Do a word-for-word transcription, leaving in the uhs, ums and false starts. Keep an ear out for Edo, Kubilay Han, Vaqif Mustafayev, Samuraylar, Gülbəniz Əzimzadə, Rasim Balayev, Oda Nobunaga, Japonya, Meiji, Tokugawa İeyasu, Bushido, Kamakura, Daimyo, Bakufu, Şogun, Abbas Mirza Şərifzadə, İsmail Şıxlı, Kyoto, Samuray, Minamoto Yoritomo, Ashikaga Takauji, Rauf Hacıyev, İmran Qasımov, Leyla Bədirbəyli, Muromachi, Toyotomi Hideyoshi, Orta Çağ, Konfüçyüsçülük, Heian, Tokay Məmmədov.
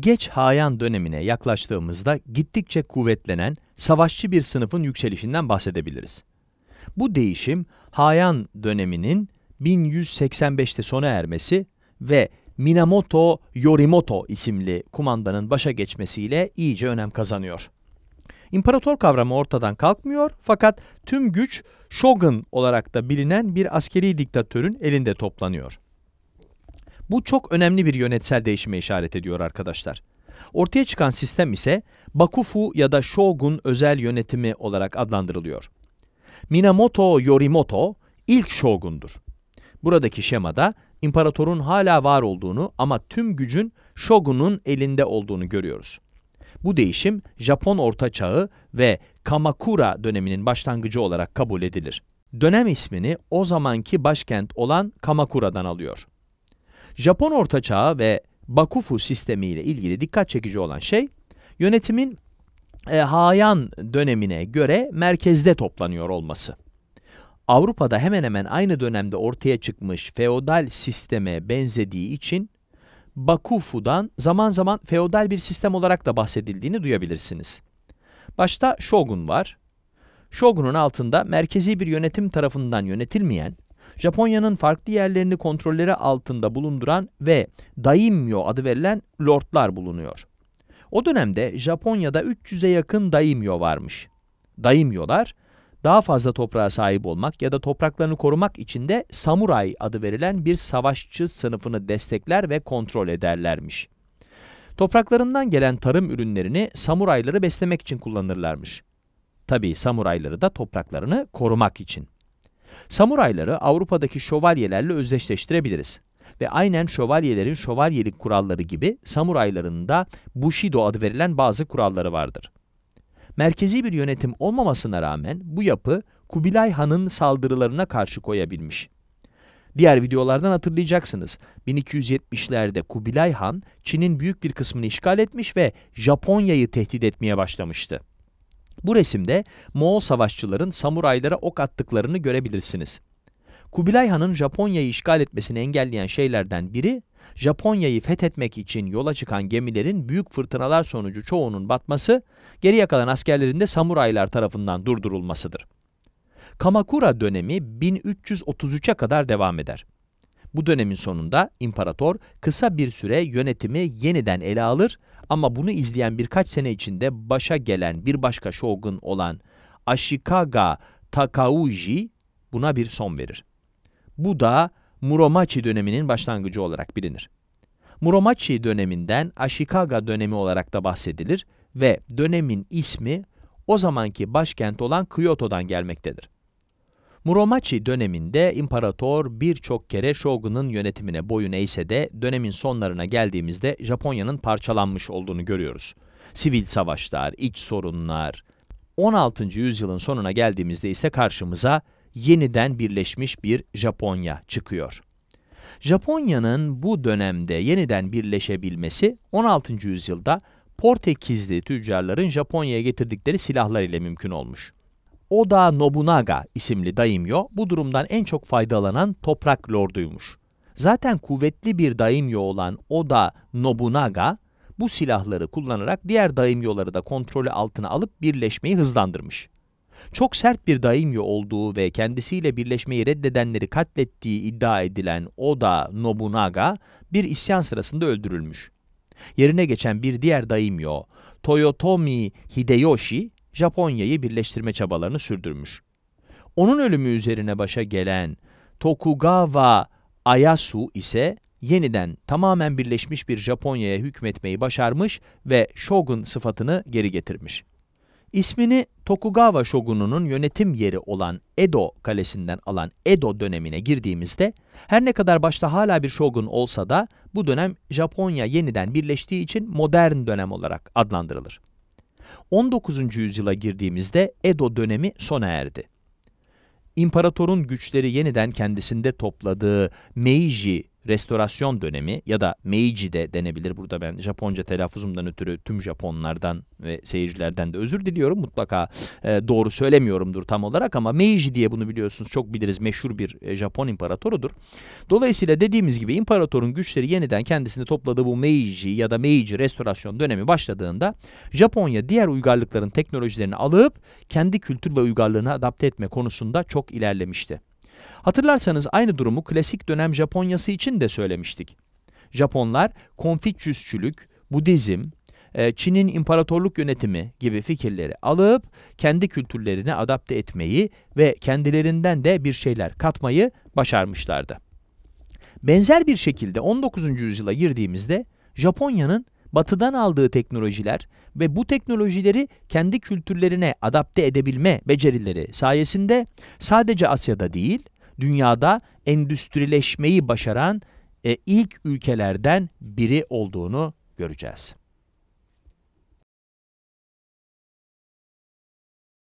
Geç Heian dönemine yaklaştığımızda gittikçe kuvvetlenen savaşçı bir sınıfın yükselişinden bahsedebiliriz. Bu değişim Heian döneminin bin yüz seksen beşte sona ermesi ve Minamoto Yoritomo isimli kumandanın başa geçmesiyle iyice önem kazanıyor. İmparator kavramı ortadan kalkmıyor fakat tüm güç Şogun olarak da bilinen bir askeri diktatörün elinde toplanıyor. Bu çok önemli bir yönetsel değişime işaret ediyor arkadaşlar. Ortaya çıkan sistem ise Bakufu ya da Şogun özel yönetimi olarak adlandırılıyor. Minamoto Yoritomo ilk Şogun'dur. Buradaki şemada imparatorun hala var olduğunu ama tüm gücün Şogun'un elinde olduğunu görüyoruz. Bu değişim Japon Orta Çağı ve Kamakura döneminin başlangıcı olarak kabul edilir. Dönem ismini o zamanki başkent olan Kamakura'dan alıyor. Japon Orta Çağı ve Bakufu sistemi ile ilgili dikkat çekici olan şey, yönetimin e, Heian dönemine göre merkezde toplanıyor olması. Avrupa'da hemen hemen aynı dönemde ortaya çıkmış feodal sisteme benzediği için, Bakufu'dan zaman zaman feodal bir sistem olarak da bahsedildiğini duyabilirsiniz. Başta Şogun var. Şogun'un altında merkezi bir yönetim tarafından yönetilmeyen, Japonya'nın farklı yerlerini kontrolleri altında bulunduran ve Daimyo adı verilen lordlar bulunuyor. O dönemde Japonya'da üç yüze yakın Daimyo varmış. Daimyolar, daha fazla toprağa sahip olmak ya da topraklarını korumak için de Samuray adı verilen bir savaşçı sınıfını destekler ve kontrol ederlermiş. Topraklarından gelen tarım ürünlerini samurayları beslemek için kullanırlarmış. Tabii samurayları da topraklarını korumak için. Samurayları Avrupa'daki şövalyelerle özdeşleştirebiliriz. Ve aynen şövalyelerin şövalyelik kuralları gibi samurayların da Bushido adı verilen bazı kuralları vardır. Merkezi bir yönetim olmamasına rağmen bu yapı Kubilay Han'ın saldırılarına karşı koyabilmiş. Diğer videolardan hatırlayacaksınız. bin iki yüz yetmişlerde Kubilay Han, Çin'in büyük bir kısmını işgal etmiş ve Japonya'yı tehdit etmeye başlamıştı. Bu resimde Moğol savaşçıların samuraylara ok attıklarını görebilirsiniz. Kubilay Han'ın Japonya'yı işgal etmesini engelleyen şeylerden biri, Japonya'yı fethetmek için yola çıkan gemilerin büyük fırtınalar sonucu çoğunun batması, geriye kalan askerlerin de samuraylar tarafından durdurulmasıdır. Kamakura dönemi bin üç yüz otuz üçe kadar devam eder. Bu dönemin sonunda imparator kısa bir süre yönetimi yeniden ele alır ama bunu izleyen birkaç sene içinde başa gelen bir başka şogun olan Ashikaga Takauji buna bir son verir. Bu da Muromachi döneminin başlangıcı olarak bilinir. Muromachi döneminden Ashikaga dönemi olarak da bahsedilir ve dönemin ismi o zamanki başkent olan Kyoto'dan gelmektedir. Muromachi döneminde imparator birçok kere Şogun'un yönetimine boyun eğse de dönemin sonlarına geldiğimizde Japonya'nın parçalanmış olduğunu görüyoruz. Sivil savaşlar, iç sorunlar. on altıncı yüzyılın sonuna geldiğimizde ise karşımıza yeniden birleşmiş bir Japonya çıkıyor. Japonya'nın bu dönemde yeniden birleşebilmesi on altıncı yüzyılda Portekizli tüccarların Japonya'ya getirdikleri silahlar ile mümkün olmuş. Oda Nobunaga isimli daimyo bu durumdan en çok faydalanan toprak lorduymuş. Zaten kuvvetli bir daimyo olan Oda Nobunaga bu silahları kullanarak diğer daimyoları da kontrolü altına alıp birleşmeyi hızlandırmış. Çok sert bir daimyo olduğu ve kendisiyle birleşmeyi reddedenleri katlettiği iddia edilen Oda Nobunaga bir isyan sırasında öldürülmüş. Yerine geçen bir diğer daimyo Toyotomi Hideyoshi Japonya'yı birleştirme çabalarını sürdürmüş. Onun ölümü üzerine başa gelen Tokugawa İeyasu ise yeniden tamamen birleşmiş bir Japonya'ya hükmetmeyi başarmış ve Şogun sıfatını geri getirmiş. İsmini Tokugawa Şogunu'nun yönetim yeri olan Edo kalesinden alan Edo dönemine girdiğimizde, her ne kadar başta hala bir Şogun olsa da bu dönem Japonya yeniden birleştiği için modern dönem olarak adlandırılır. on dokuzuncu yüzyıla girdiğimizde Edo dönemi sona erdi. İmparatorun güçleri yeniden kendisinde topladığı Meiji restorasyon dönemi ya da Meiji de denebilir. Burada ben Japonca telaffuzumdan ötürü tüm Japonlardan ve seyircilerden de özür diliyorum. Mutlaka e, doğru söylemiyorumdur tam olarak ama Meiji diye bunu biliyorsunuz çok biliriz. Meşhur bir e, Japon imparatorudur. Dolayısıyla dediğimiz gibi imparatorun güçleri yeniden kendisini topladığı bu Meiji ya da Meiji restorasyon dönemi başladığında Japonya diğer uygarlıkların teknolojilerini alıp kendi kültür ve uygarlığına adapte etme konusunda çok ilerlemişti. Hatırlarsanız aynı durumu klasik dönem Japonya'sı için de söylemiştik. Japonlar Konfüçyüsçülük, Budizm, Çin'in imparatorluk yönetimi gibi fikirleri alıp kendi kültürlerine adapte etmeyi ve kendilerinden de bir şeyler katmayı başarmışlardı. Benzer bir şekilde on dokuzuncu yüzyıla girdiğimizde Japonya'nın Batı'dan aldığı teknolojiler ve bu teknolojileri kendi kültürlerine adapte edebilme becerileri sayesinde sadece Asya'da değil, dünyada endüstrileşmeyi başaran e, ilk ülkelerden biri olduğunu göreceğiz.